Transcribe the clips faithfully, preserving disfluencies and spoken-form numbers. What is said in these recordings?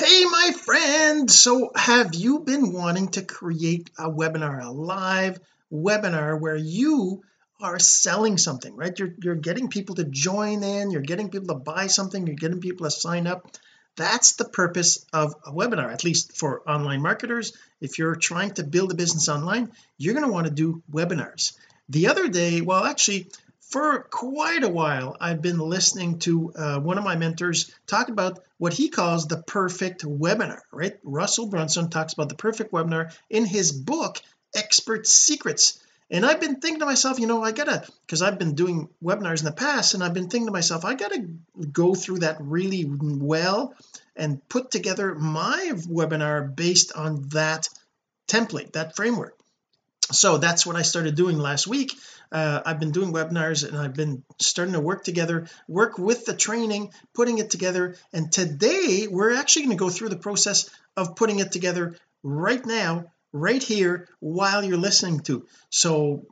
Hey my friend, so have you been wanting to create a webinar, a live webinar where you are selling something, right? You're, you're getting people to join in, you're getting people to buy something, you're getting people to sign up. That's the purpose of a webinar, at least for online marketers. If you're trying to build a business online, you're going to want to do webinars. The other day, well actually for quite a while, I've been listening to uh, one of my mentors talk about what he calls the perfect webinar, right? Russell Brunson talks about the perfect webinar in his book, Expert Secrets. And I've been thinking to myself, you know, I gotta, because I've been doing webinars in the past, and I've been thinking to myself, I gotta go through that really well and put together my webinar based on that template, that framework. So that's what I started doing last week. Uh, I've been doing webinars and I've been starting to work together, work with the training, putting it together. And today we're actually going to go through the process of putting it together right now, right here, while you're listening to. So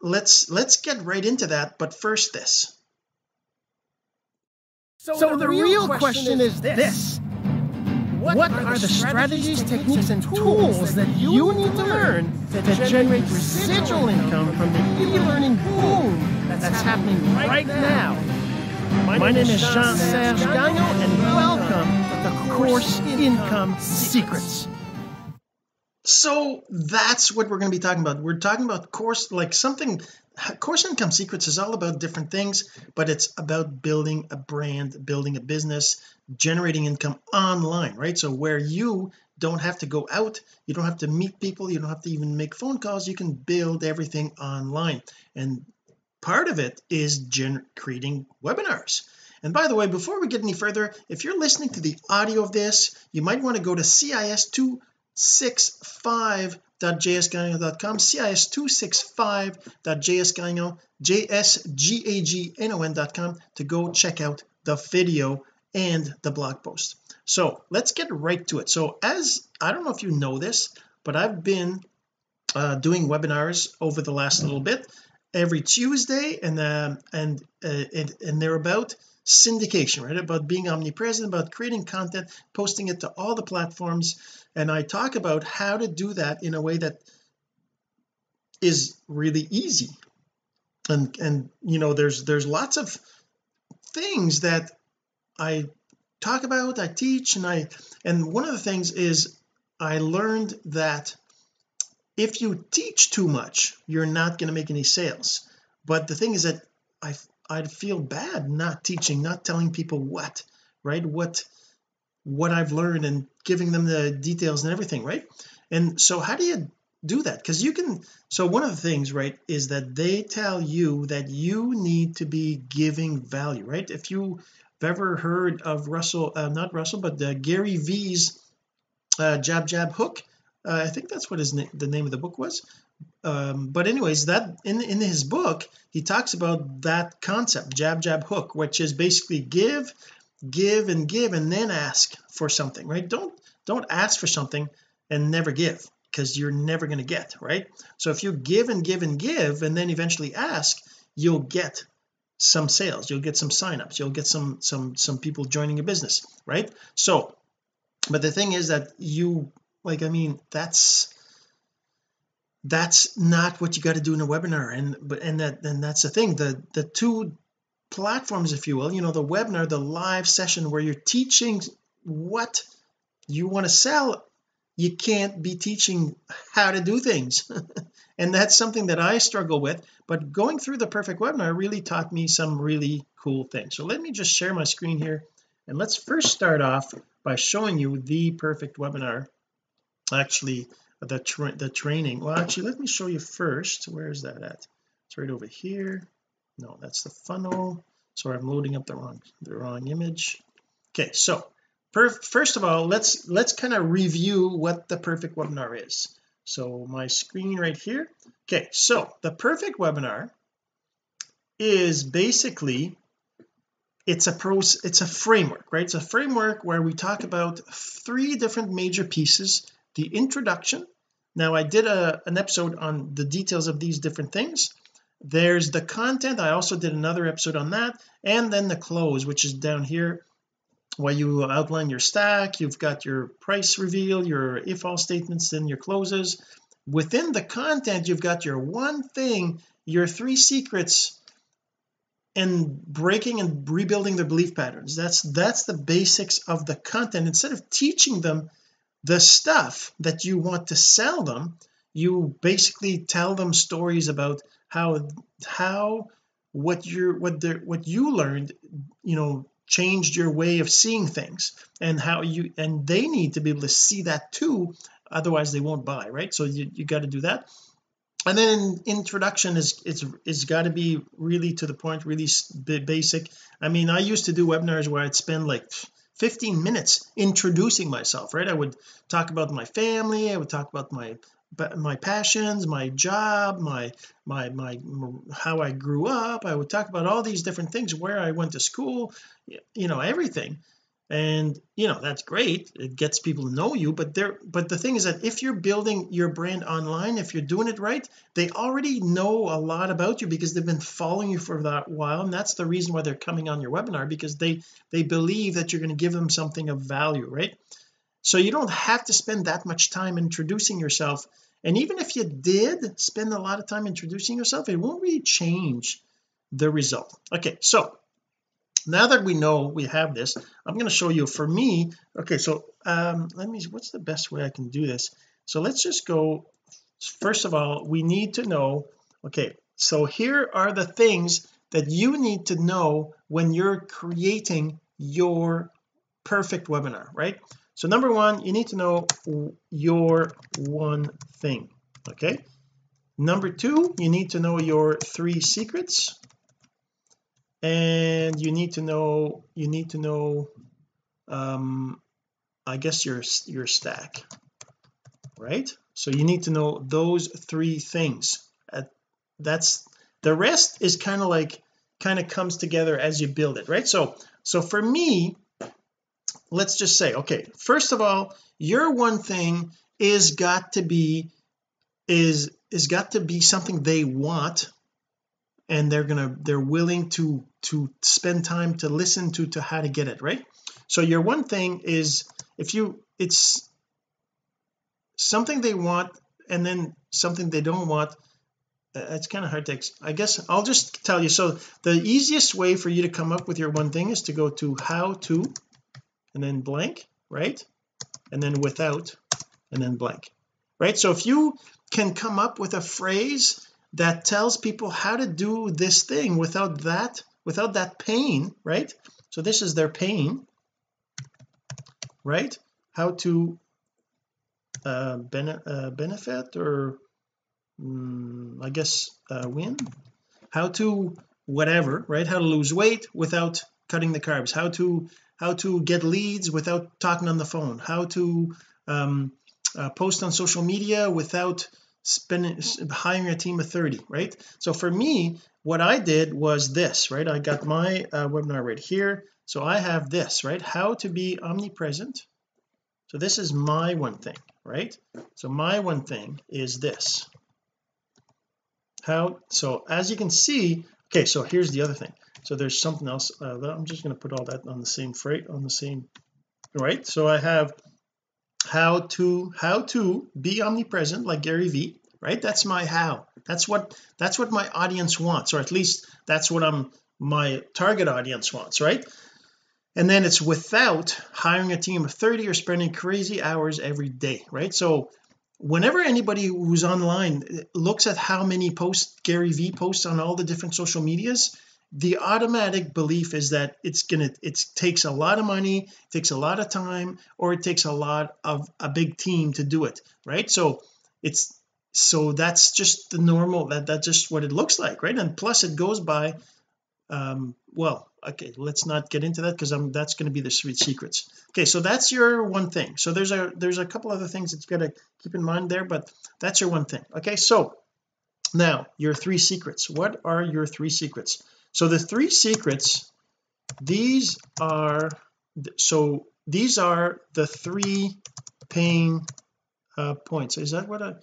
let's let's get right into that. But first this. So, so the, the real, real question, question is this. this. What, what are, are the strategies, strategies, techniques, and tools that you need to learn to generate residual income from the e-learning boom that's, that's happening right now? My, My name is Jean-Serge Gagnon, and welcome to the Course Income Secrets. So that's what we're going to be talking about. We're talking about course, like something, Course Income Secrets is all about different things, but it's about building a brand, building a business, generating income online, right? So where you don't have to go out, you don't have to meet people, you don't have to even make phone calls, you can build everything online. And part of it is gen- creating webinars. And by the way, before we get any further, if you're listening to the audio of this, you might want to go to C I S two six five dot j s gagnon dot com, C I S two six five dot j s gagnon, j s gagnon dot com, to go check out the video and the blog post. So let's get right to it. So as I don't know if you know this, but I've been uh, doing webinars over the last little bit every Tuesday, and um, and, uh, and and they're about syndication, right? About being omnipresent, about creating content, posting it to all the platforms. And I talk about how to do that in a way that is really easy. And and you know, there's there's lots of things that I talk about, I teach, and I and one of the things is I learned that if you teach too much, you're not going to make any sales. But the thing is that I I'd feel bad not teaching, not telling people what, right? What, what I've learned and giving them the details and everything, right? And so how do you do that? Because you can, so one of the things, right, is that they tell you that you need to be giving value, right? If you've ever heard of Russell, uh, not Russell, but the Gary V's uh, Jab, Jab, Hook, uh, I think that's what his na- the name of the book was. Um, but anyways, that in in his book he talks about that concept, jab, jab, hook, which is basically give give and give and then ask for something, right? Don't don't ask for something and never give, because you're never going to get, right? So if you give and give and give and then eventually ask, you'll get some sales, you'll get some signups, you'll get some some some people joining your business, right? So but the thing is that you like I mean that's that's not what you got to do in a webinar. And but and that and that's the thing, the the two platforms, if you will, you know, the webinar, the live session where you're teaching what you want to sell, you can't be teaching how to do things and that's something that I struggle with. But going through the perfect webinar really taught me some really cool things. So let me just share my screen here, and let's first start off by showing you the perfect webinar, actually the tra- the training. Well actually let me show you first, where is that at? It's right over here. No, that's the funnel. Sorry, I'm loading up the wrong the wrong image. Okay, so perf- first of all, let's let's kind of review what the perfect webinar is. So my screen right here. Okay, so the perfect webinar is basically it's a pros it's a framework, right? It's a framework where we talk about three different major pieces. The introduction. Now I did a, an episode on the details of these different things. There's the content. I also did another episode on that. And then the close, which is down here, where you outline your stack, you've got your price reveal, your if-all statements, then your closes. Within the content, you've got your one thing, your three secrets, and breaking and rebuilding their belief patterns. That's that's the basics of the content. Instead of teaching them the stuff that you want to sell them, you basically tell them stories about how how what you're what the what you learned, you know, changed your way of seeing things, and how you and they need to be able to see that too, otherwise they won't buy, right? So you, you got to do that. And then introduction is it's it's got to be really to the point, really basic. I mean, I used to do webinars where I'd spend like fifteen minutes introducing myself, right? I would talk about my family, I would talk about my my passions, my job, my my my how I grew up. I would talk about all these different things, where I went to school, you know, everything. And you know, that's great, it gets people to know you, but there but the thing is that if you're building your brand online, if you're doing it right, they already know a lot about you because they've been following you for that while, and that's the reason why they're coming on your webinar, because they they believe that you're going to give them something of value, right? So you don't have to spend that much time introducing yourself, and even if you did spend a lot of time introducing yourself, it won't really change the result. Okay, so now that we know we have this, I'm going to show you for me. Okay, so um let me what's the best way I can do this? So let's just go, first of all, we need to know, okay, so here are the things that you need to know when you're creating your perfect webinar, right? So number one, you need to know your one thing, okay? Number two, you need to know your three secrets. And you need to know you need to know um I guess your your stack, right? So you need to know those three things. Uh, that's the rest is kind of like kind of comes together as you build it, right? So so for me, let's just say, okay, first of all, your one thing is got to be is is got to be something they want, and they're gonna they're willing to to spend time to listen to to how to get it, right? So your one thing is if you it's something they want, and then something they don't want. Uh, it's kind of hard to I guess I'll just tell you. So the easiest way for you to come up with your one thing is to go to how to, and then blank, right? And then without, and then blank, right? So if you can come up with a phrase that tells people how to do this thing without that without that pain, right? So this is their pain, right? How to uh, bene uh, benefit or um, I guess uh, win, how to whatever, right? How to lose weight without cutting the carbs, how to how to get leads without talking on the phone, how to um, uh, post on social media without spending hiring a team of thirty, right? So for me, what I did was this, right? I got my uh, webinar right here, so I have this, right? How to be omnipresent. So this is my one thing, right? So my one thing is this, how. So as you can see, okay, so here's the other thing. So there's something else uh, that I'm just going to put all that on the same freight on the same, right? So I have how to how to be omnipresent like Gary V, right? That's my how. That's what that's what my audience wants, or at least that's what I'm my target audience wants, right? And then it's without hiring a team of thirty or spending crazy hours every day, right? So whenever anybody who's online looks at how many posts Gary V posts on all the different social medias, the automatic belief is that it's gonna it takes a lot of money, takes a lot of time, or it takes a lot of a big team to do it, right? So it's so that's just the normal that that's just what it looks like, right? And plus it goes by um well, okay, let's not get into that because I'm that's going to be the three secrets. Okay, so that's your one thing. So there's a there's a couple other things that you got to keep in mind there, but that's your one thing. Okay, so now your three secrets. What are your three secrets? So the three secrets, these are so these are the three pain uh, points. Is that what I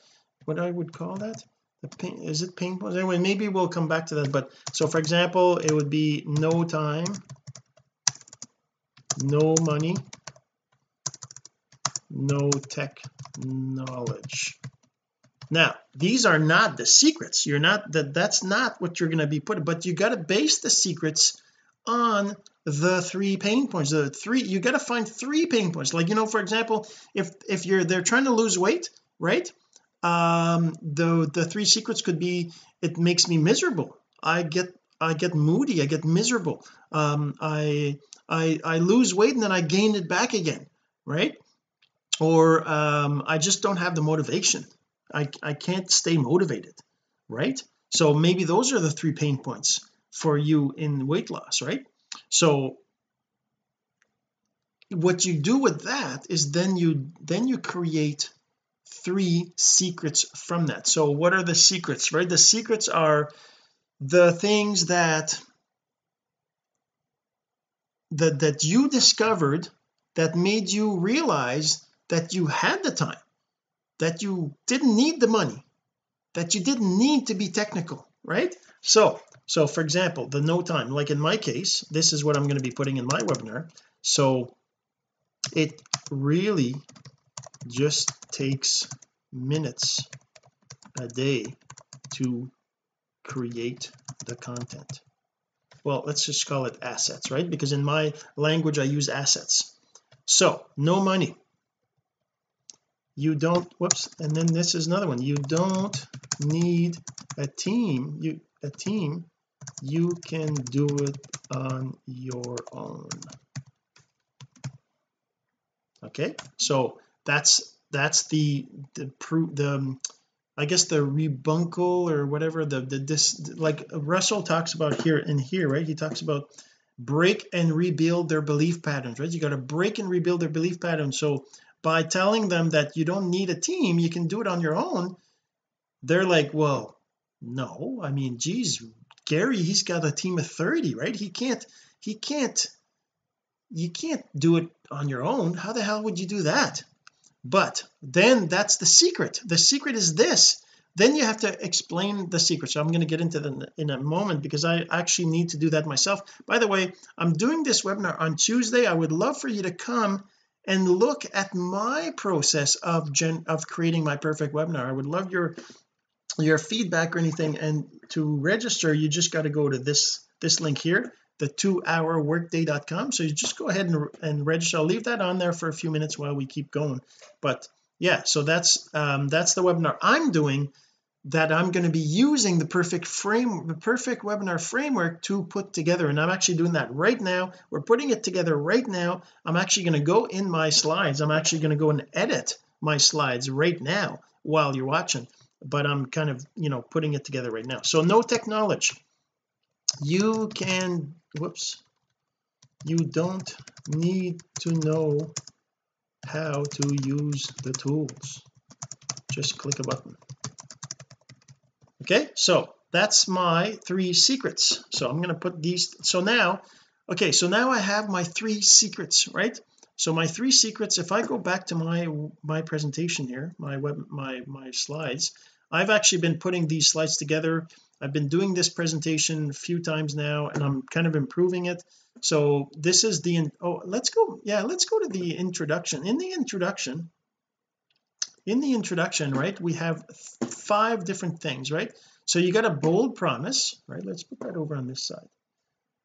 what I would call that? The pain, is it pain points? Anyway, maybe we'll come back to that. But so for example, it would be no time, no money, no tech knowledge. Now these are not the secrets. You're not that that's not what you're going to be putting, but you got to base the secrets on the three pain points. The three you got to find three pain points. Like, you know, for example, if if you're they're trying to lose weight, right? Um the the three secrets could be: it makes me miserable, I get I get moody, I get miserable, um I I I lose weight and then I gain it back again, right? Or um I just don't have the motivation, I I can't stay motivated, right? So maybe those are the three pain points for you in weight loss, right? So what you do with that is then you then you create three secrets from that. So what are the secrets, right? The secrets are the things that that that you discovered that made you realize that you had the time, that you didn't need the money, that you didn't need to be technical, right? So so for example, the no time, like in my case, this is what I'm going to be putting in my webinar. So it really just takes minutes a day to create the content. Well, let's just call it assets, right? Because in my language I use assets. So no money, you don't whoops and then this is another one, you don't need a team, you a team you can do it on your own. Okay, so that's that's the the proof, the I guess the rebuncle or whatever, the the this like Russell talks about here and here, right? He talks about break and rebuild their belief patterns, right? You got to break and rebuild their belief patterns. So by telling them that you don't need a team, you can do it on your own, they're like, well, no, I mean, geez, Gary, he's got a team of thirty, right? He can't he can't you can't do it on your own. How the hell would you do that? But then that's the secret. The secret is this. Then you have to explain the secret. So I'm going to get into that in a moment, because I actually need to do that myself. By the way, I'm doing this webinar on Tuesday. I would love for you to come and look at my process of gen of creating my perfect webinar. I would love your your feedback or anything. And to register, you just got to go to this this link here, the two hour workday dot com. So you just go ahead and, and register. I'll leave that on there for a few minutes while we keep going. But yeah, so that's um that's the webinar I'm doing, that I'm going to be using the perfect frame the perfect webinar framework to put together. And I'm actually doing that right now. We're putting it together right now. I'm actually going to go in my slides. I'm actually going to go and edit my slides right now while you're watching, but I'm kind of, you know, putting it together right now. So no technology, you can whoops you don't need to know how to use the tools, just click a button. Okay, so that's my three secrets. So I'm going to put these, so now okay so now I have my three secrets, right? So my three secrets, if I go back to my my presentation here, my web my my slides, I've actually been putting these slides together. I've been doing this presentation a few times now, and I'm kind of improving it. So this is the oh let's go yeah let's go to the introduction. In the introduction in the introduction right, we have five different things, right? So you got a bold promise, right? Let's put that over on this side.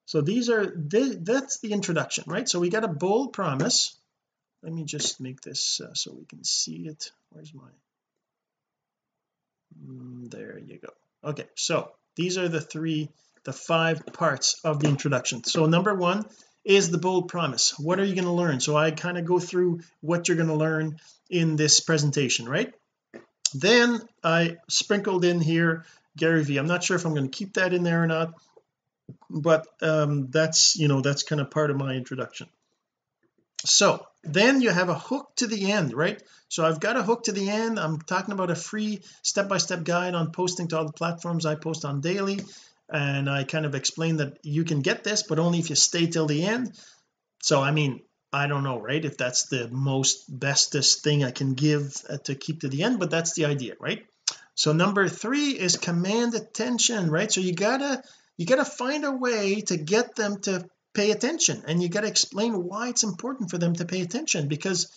So these are this, that's the introduction, right? So we got a bold promise. Let me just make this uh, so we can see it. Where's my mm, there you go. Okay, so these are the three the five parts of the introduction. So number one is the bold promise. What are you going to learn? So I kind of go through what you're going to learn in this presentation, right? Then I sprinkled in here Gary V. I'm not sure if I'm going to keep that in there or not, but um that's, you know, that's kind of part of my introduction. So then you have a hook to the end, right? So I've got a hook to the end. I'm talking about a free step-by-step guide on posting to all the platforms I post on daily, and I kind of explain that you can get this, but only if you stay till the end. So I mean, I don't know, right, if that's the most bestest thing I can give uh, to keep to the end, but that's the idea, right? So number three is command attention, right? So you gotta you gotta find a way to get them to pay attention, and you got to explain why it's important for them to pay attention, because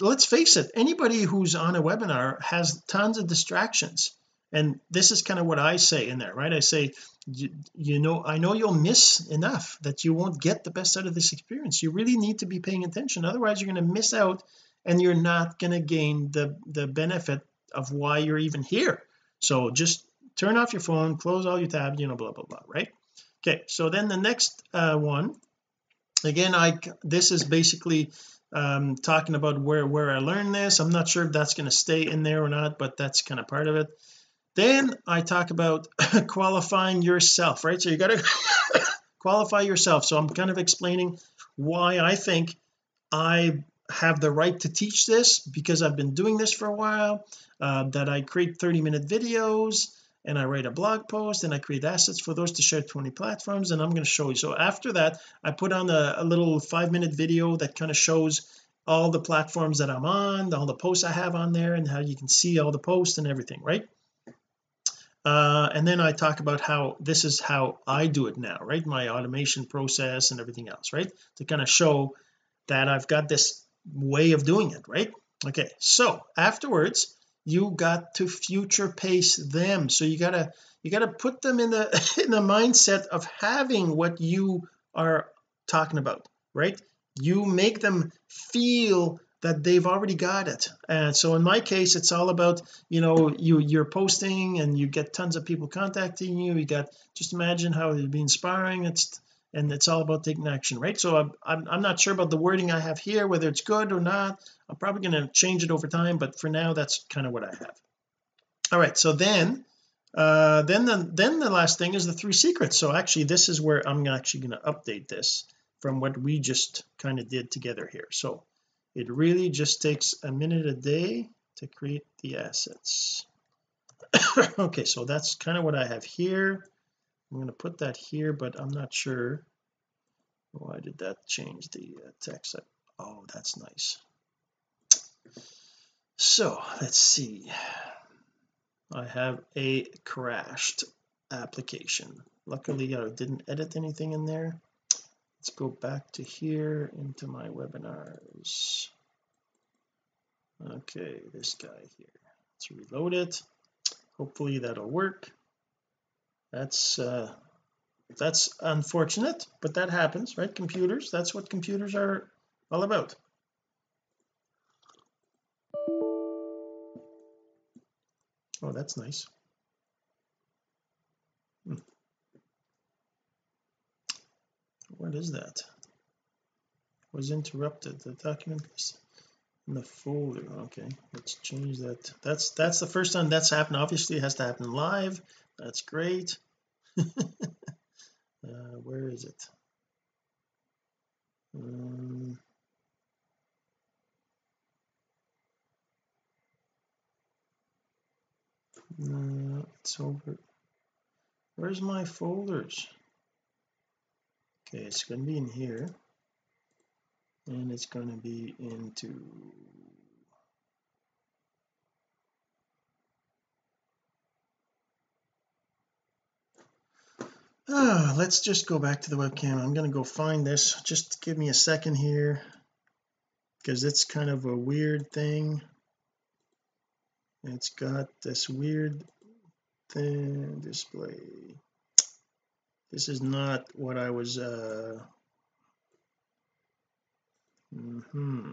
let's face it, anybody who's on a webinar has tons of distractions. And this is kind of what I say in there, right? I say, you, you know, I know you'll miss enough that you won't get the best out of this experience. You really need to be paying attention. Otherwise, you're going to miss out and you're not going to gain the, the benefit of why you're even here. So just turn off your phone, close all your tabs, you know, blah, blah, blah, right? Okay, so then the next uh, one, again, I this is basically um, talking about where, where I learned this. I'm not sure if that's going to stay in there or not, but that's kind of part of it. Then I talk about qualifying yourself, right? So you got to qualify yourself. So I'm kind of explaining why I think I have the right to teach this, because I've been doing this for a while, uh, that I create thirty minute videos and I write a blog post and I create assets for those to share twenty platforms. And I'm going to show you. So after that, I put on a, a little five minute video that kind of shows all the platforms that I'm on, all the posts I have on there, and how you can see all the posts and everything, right? Uh, and then I talk about how this is how I do it now, right? My automation process and everything else, right? To kind of show that I've got this way of doing it, right? Okay, so afterwards, you got to future pace them. So you gotta you gotta put them in the in the mindset of having what you are talking about, right? You make them feel that they've already got it. And so in my case, it's all about, you know, you you're posting and you get tons of people contacting you. You got, just imagine how it'd be inspiring. It's, and it's all about taking action, right? So I'm, I'm, I'm not sure about the wording I have here, whether it's good or not. I'm probably going to change it over time, but for now, that's kind of what I have. All right, so then uh then the then the last thing is the three secrets. So actually this is where I'm actually going to update this from what we just kind of did together here. So it really just takes a minute a day to create the assets. Okay, so that's kind of what I have here. I'm going to put that here, but I'm not sure why did that change the text. Oh, that's nice. So let's see, I have a crashed application. Luckily I didn't edit anything in there. Let's go back to here into my webinars. Okay, this guy here. Let's reload it. Hopefully that'll work. That's uh, that's unfortunate, but that happens, right? Computers. That's what computers are all about. Oh, that's nice. Hmm. What is that? Was interrupted. The document is in the folder. Okay, let's change that. That's that's the first time that's happened. Obviously, it has to happen live. That's great. uh, where is it? Um, no, it's over. Where's my folders? Okay, it's going to be in here, and it's going to be into, ah, let's just go back to the webcam. I'm going to go find this. Just give me a second here, because it's kind of a weird thing. It's got this weird thing display. This is not what I was uh mm-hmm.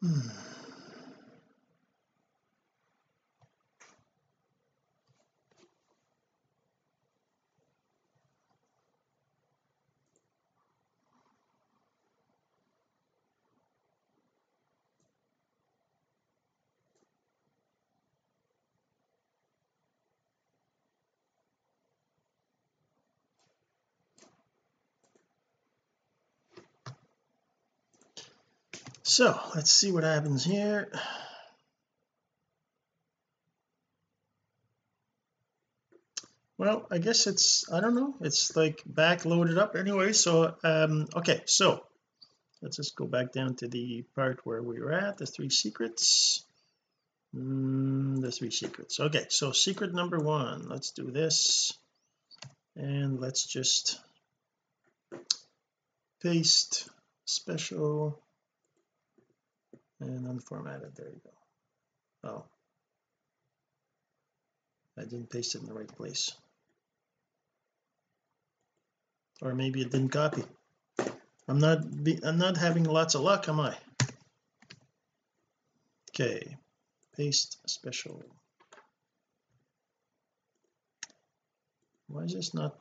hmm. So let's see what happens here. Well, I guess it's, I don't know, it's like back loaded up anyway. So um okay, so let's just go back down to the part where we were at, the three secrets. Mm, the three secrets. Okay, so secret number one, let's do this and let's just paste special and unformatted. There you go. Oh, I didn't paste it in the right place, or maybe it didn't copy. I'm not be, I'm not having lots of luck, am I? Okay, paste special. Why is this not?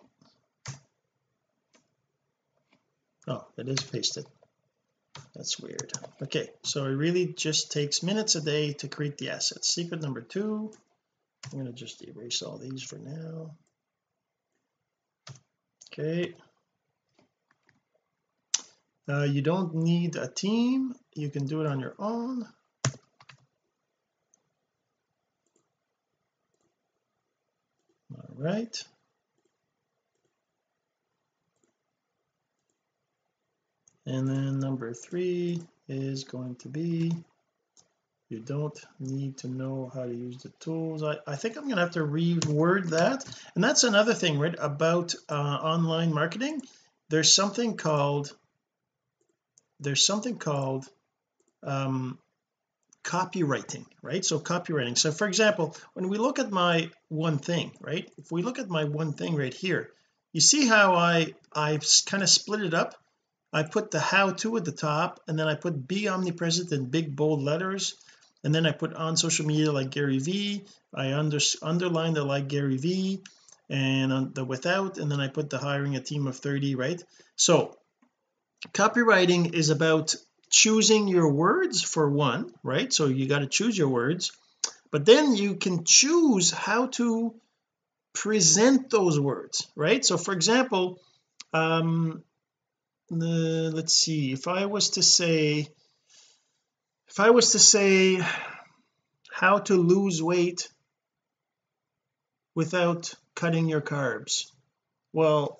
Oh, it is pasted. That's weird. Okay, so it really just takes minutes a day to create the assets. Secret number two. I'm going to just erase all these for now. Okay. Uh, you don't need a team. You can do it on your own. All right. And then number three is going to be you don't need to know how to use the tools. I, I think I'm going to have to reword that. And that's another thing, right, about uh, online marketing. There's something called, there's something called um, copywriting, right? So copywriting. So for example, when we look at my one thing, right? If we look at my one thing right here, you see how I, I've kind of split it up. I put the how to at the top, and then I put be omnipresent in big bold letters, and then I put on social media like Gary V. I under, underline the like Gary V, and on the without, and then I put the hiring a team of thirty, right? So copywriting is about choosing your words for one, right? So you got to choose your words, but then you can choose how to present those words, right? So for example, um Uh, let's see, if I was to say if I was to say how to lose weight without cutting your carbs, well,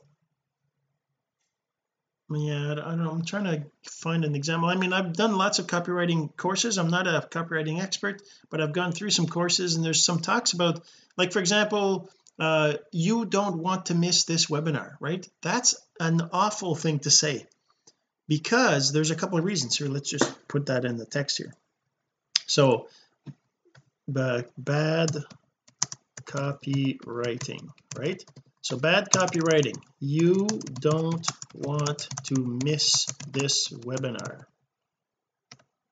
yeah, I don't know, I'm trying to find an example. I mean, I've done lots of copywriting courses. I'm not a copywriting expert, but I've gone through some courses, and there's some talks about, like, for example, Uh, you don't want to miss this webinar, right? That's an awful thing to say, because there's a couple of reasons here. Let's just put that in the text here. So bad copywriting, right? So bad copywriting. You don't want to miss this webinar.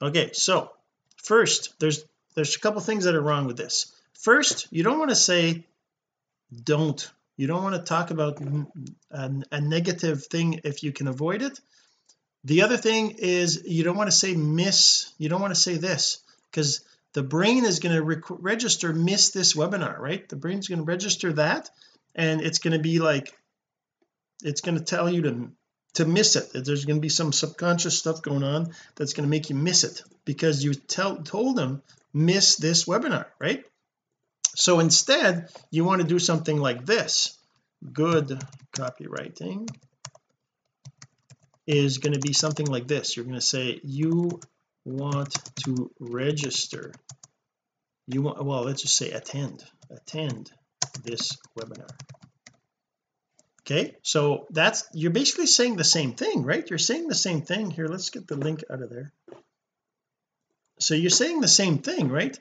Okay, so first, there's there's a couple things that are wrong with this. First, you don't want to say don't you don't want to talk about a, a negative thing if you can avoid it. The other thing is you don't want to say miss, you don't want to say this, because the brain is going to register miss this webinar, right? The brain's going to register that, and it's going to be like, it's going to tell you to to miss it. There's going to be some subconscious stuff going on that's going to make you miss it, because you tell told them miss this webinar, right? So instead, you want to do something like this. Good copywriting is going to be something like this. You're going to say you want to register. You want, well, let's just say attend, attend this webinar. Okay, so that's, you're basically saying the same thing, right? You're saying the same thing here. Let's get the link out of there. So you're saying the same thing, right?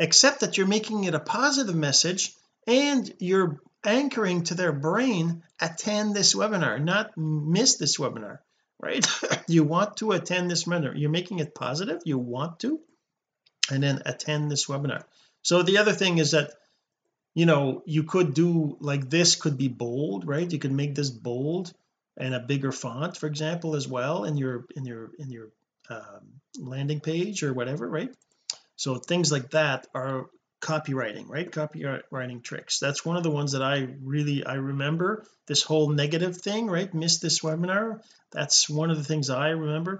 Except that you're making it a positive message, and you're anchoring to their brain, attend this webinar, not miss this webinar, right? You want to attend this webinar. You're making it positive, you want to, and then attend this webinar. So the other thing is that, you know, you could do like this, could be bold, right? You could make this bold and a bigger font, for example, as well in your in your in your um, landing page or whatever, right? So things like that are copywriting, right? Copywriting tricks. That's one of the ones that I really, I remember this whole negative thing, right? Missed this webinar. That's one of the things I remember.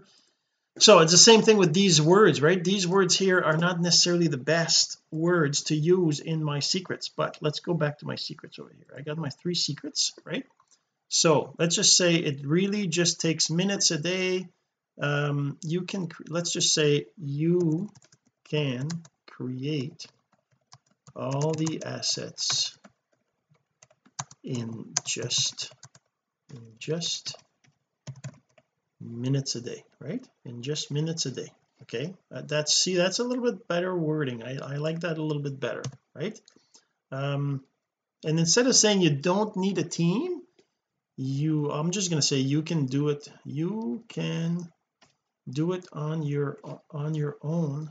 So it's the same thing with these words, right? These words here are not necessarily the best words to use in my secrets, but let's go back to my secrets over here. I got my three secrets, right? So let's just say it really just takes minutes a day um, you can let's just say you can create all the assets in just in just minutes a day, right? In just minutes a day. Okay, uh, that's see that's a little bit better wording. I, I like that a little bit better, right? Um, and instead of saying you don't need a team, you I'm just going to say you can do it you can do it on your on your own,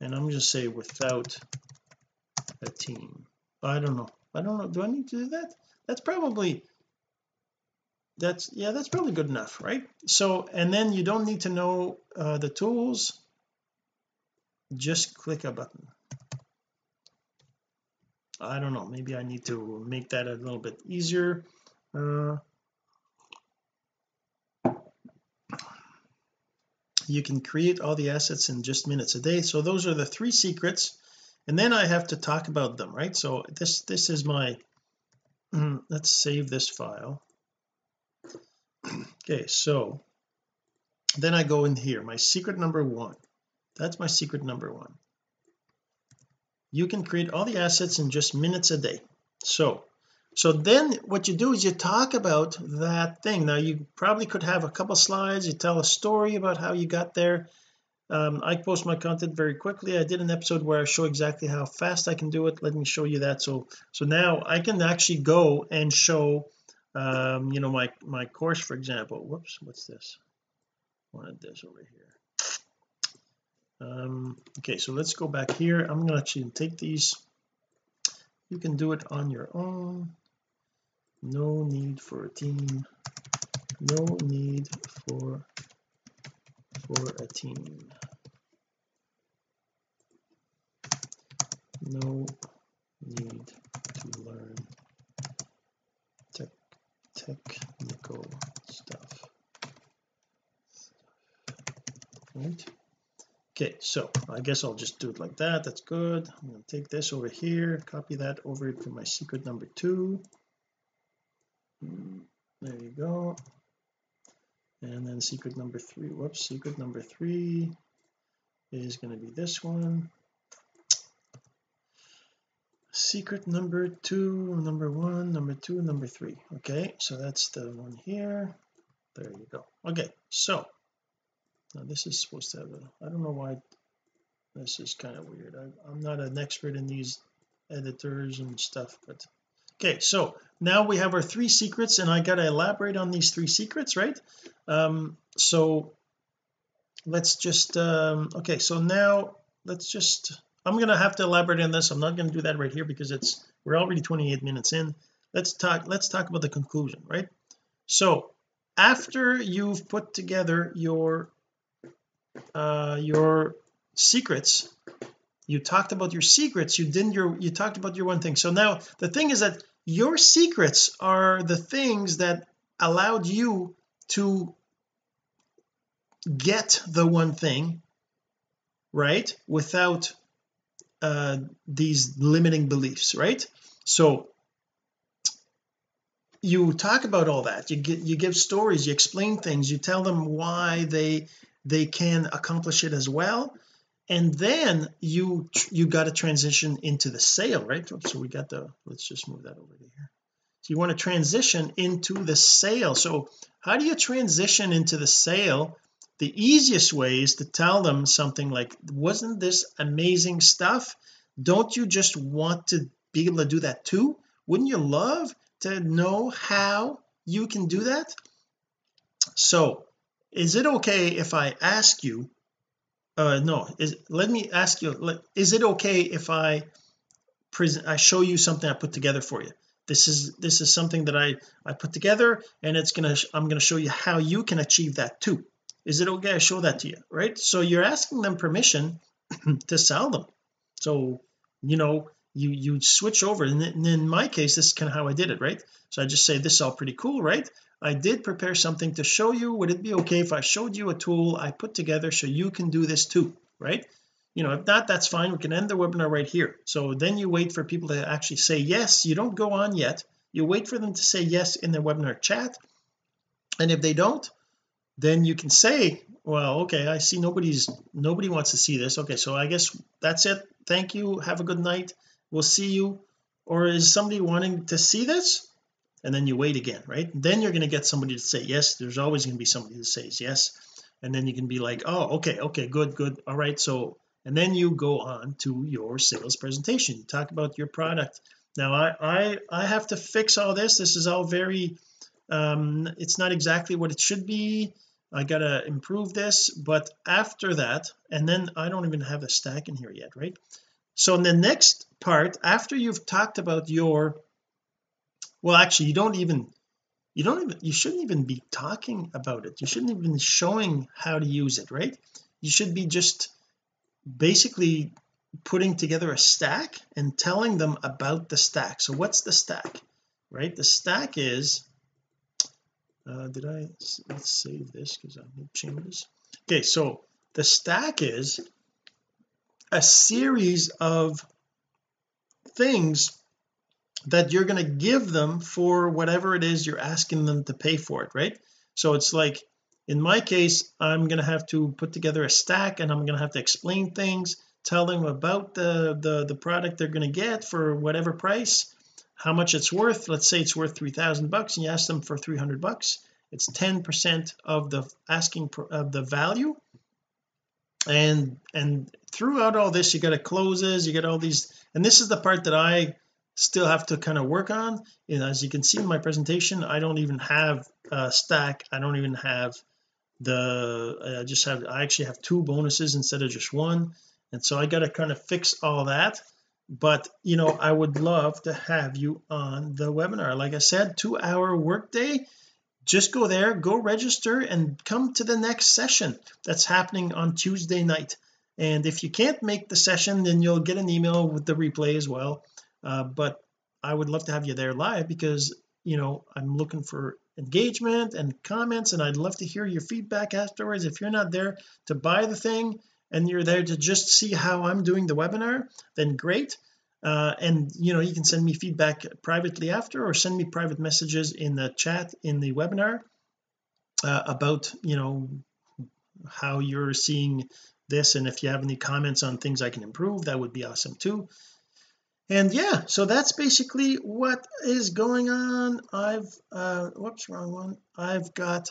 and I'm just say without a team. I don't know I don't know do I need to do that? That's probably that's yeah that's probably good enough, right? So, and then you don't need to know uh, the tools, just click a button. I don't know, maybe I need to make that a little bit easier. Uh, you can create all the assets in just minutes a day. So those are the three secrets, and then I have to talk about them, right? So this this is my let's save this file. Okay, so then I go in here, my secret number one. That's my secret number one. You can create all the assets in just minutes a day. So so then what you do is you talk about that thing. Now you probably could have a couple slides, you tell a story about how you got there. um, I post my content very quickly. I did an episode where I show exactly how fast I can do it. Let me show you that. So so now I can actually go and show um you know my my course, for example. Whoops, what's this? I wanted this over here. Um okay, so let's go back here. I'm gonna actually take these. You can do it on your own, no need for a team, no need for for a team, no need to learn tech technical stuff, right? Okay, so I guess I'll just do it like that. That's good. I'm going to take this over here, copy that over to my secret number two. There you go. And then secret number three, whoops, secret number three is going to be this one. Secret number two, number one, number two, number three. Okay, so that's the one here. There you go. Okay, so now this is supposed to have a I don't know why this is kind of weird. I, I'm not an expert in these editors and stuff, but okay, so now we have our three secrets, and I gotta elaborate on these three secrets, right? Um so let's just um okay, so now let's just I'm gonna have to elaborate on this. I'm not gonna do that right here because it's we're already twenty-eight minutes in. Let's talk let's talk about the conclusion, right? So after you've put together your uh your secrets, you talked about your secrets, you didn't your you talked about your one thing. So now the thing is that your secrets are the things that allowed you to get the one thing, right, without uh these limiting beliefs, right? So you talk about all that, you get you give stories, you explain things, you tell them why they they can accomplish it as well. And then you you got to transition into the sale, right? So we got the let's just move that over to here. So you want to transition into the sale. So how do you transition into the sale? The easiest way is to tell them something like, wasn't this amazing stuff? Don't you just want to be able to do that too? Wouldn't you love to know how you can do that? So is it okay if I ask you uh no is let me ask you let, is it okay if I present I show you something I put together for you? This is this is something that I I put together, and it's gonna I'm gonna show you how you can achieve that too. Is it okay I show that to you, right? So you're asking them permission to sell them. So you know you you switch over, and in my case this is kind of how I did it, right? So I just say, this is all pretty cool, right? I did prepare something to show you. Would it be okay if I showed you a tool I put together so you can do this too, right? You know, if not, that's fine, we can end the webinar right here. So then you wait for people to actually say yes. You don't go on yet, you wait for them to say yes in their webinar chat, and if they don't, then you can say, well, okay, I see nobody's nobody wants to see this. Okay, so I guess that's it. Thank you, have a good night, we'll see you. Or is somebody wanting to see this? And then you wait again, right? Then you're going to get somebody to say yes. There's always going to be somebody that says yes, and then you can be like, oh, okay, okay, good, good, all right. So, and then you go on to your sales presentation. You talk about your product. Now I I I have to fix all this. This is all very um it's not exactly what it should be. I gotta improve this. But after that, and then I don't even have a stack in here yet, right? So in the next part, after you've talked about your, well, actually you don't even you don't even you shouldn't even be talking about it. You shouldn't even be showing how to use it, right? You should be just basically putting together a stack and telling them about the stack. So what's the stack, right? The stack is uh did I let's save this because I need changes. Okay, so the stack is a series of things that you're going to give them for whatever it is you're asking them to pay for it, right? So it's like, in my case, I'm going to have to put together a stack, and I'm going to have to explain things, tell them about the the, the product they're going to get for whatever price, how much it's worth. Let's say it's worth three thousand bucks, and you ask them for three hundred bucks. It's ten percent of the asking pr of the value. And and throughout all this, you got to closes, you get all these, and this is the part that I still have to kind of work on. And as you can see in my presentation, I don't even have a stack. I don't even have the I just have I actually have two bonuses instead of just one. And so I got to kind of fix all that. But you know, I would love to have you on the webinar. Like I said, two hour workday. Just go there, go register, and come to the next session that's happening on Tuesday night. And if you can't make the session, then you'll get an email with the replay as well. Uh, but I would love to have you there live, because you know, I'm looking for engagement and comments, and I'd love to hear your feedback afterwards. If you're not there to buy the thing and you're there to just see how I'm doing the webinar, then great. Uh, and you know, you can send me feedback privately after, or send me private messages in the chat in the webinar uh, about, you know, how you're seeing this, and if you have any comments on things I can improve, that would be awesome too. And yeah, so that's basically what is going on. I've uh whoops wrong one I've got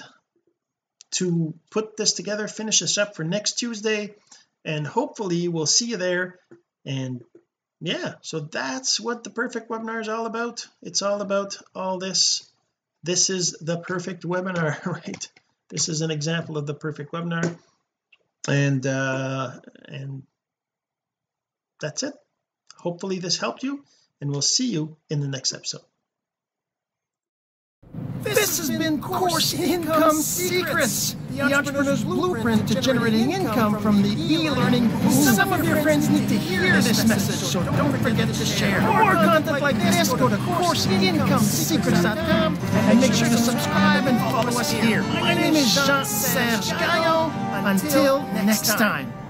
to put this together, finish this up for next Tuesday, and hopefully we'll see you there. And yeah, so that's what the Perfect Webinar is all about. It's all about all this. This is the perfect webinar, right? This is an example of the perfect webinar. And uh and that's it. Hopefully this helped you, and we'll see you in the next episode. This has been Course Income Secrets, the entrepreneur's blueprint to generating income from the e-learning boom. Some of your friends need to hear this message, so don't forget to share. For more content like this, go to Course Income Secrets dot com and make sure to subscribe and follow us here. My name is Jean-Serge Gagnon. Until next time.